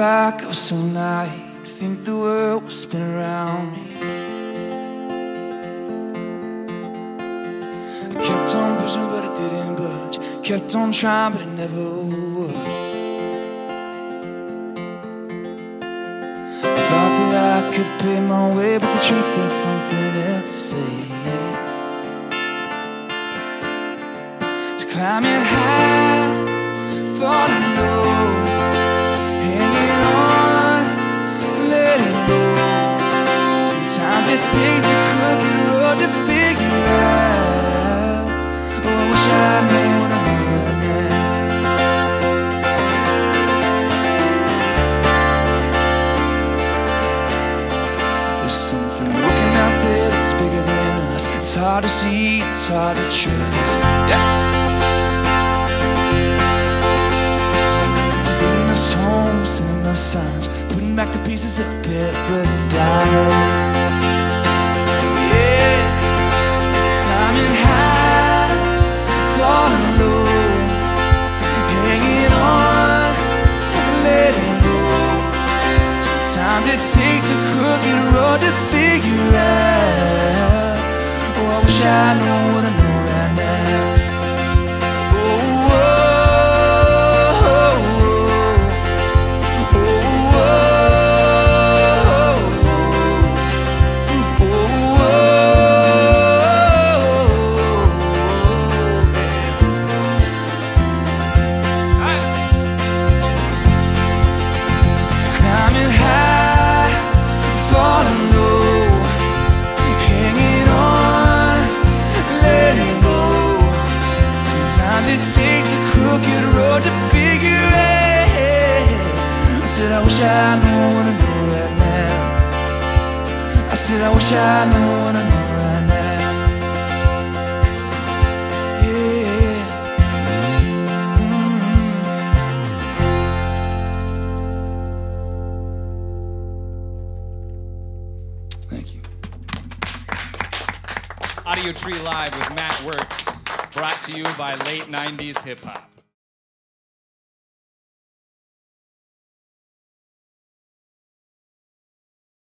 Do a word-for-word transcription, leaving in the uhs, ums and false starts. back, I was so naive to think the world would spin around me. I kept on pushing but it didn't budge, I kept on trying but it never would. I thought that I could pay my way, but the truth is something else to say. So climbing high, thought I know, it takes a crooked road to figure out. Oh, I wish I'd known what I knew right now. There's something looking out there that's bigger than us. It's hard to see, it's hard to trace. Yeah. Sending us home, sending us signs, putting back the pieces that fit with diamonds. Climbing high, falling low, hanging on, letting go. Sometimes it takes a crooked road to figure out. Oh, I wish I knew what I know right now. Oh, oh, oh, oh, oh, oh. I wish I knew what I knew right now. I said I wish I knew what I knew right now. Yeah. Mm-hmm. Thank you. Audiotree Live with Matt Wertz, brought to you by late nineties hip hop.